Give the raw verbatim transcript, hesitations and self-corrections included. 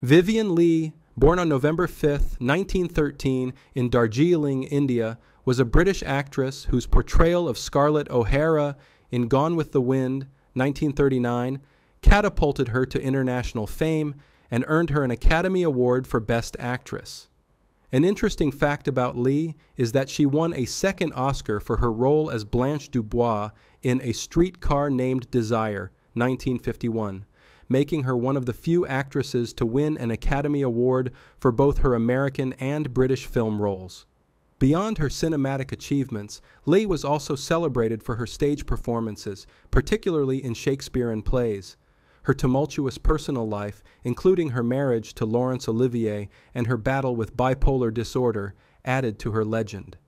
Vivien Leigh, born on November fifth, nineteen thirteen, in Darjeeling, India, was a British actress whose portrayal of Scarlett O'Hara in Gone with the Wind, nineteen thirty-nine, catapulted her to international fame and earned her an Academy Award for Best Actress. An interesting fact about Leigh is that she won a second Oscar for her role as Blanche DuBois in A Streetcar Named Desire, nineteen fifty-one. Making her one of the few actresses to win an Academy Award for both her American and British film roles. Beyond her cinematic achievements, Leigh was also celebrated for her stage performances, particularly in Shakespearean plays. Her tumultuous personal life, including her marriage to Laurence Olivier and her battle with bipolar disorder, added to her legend.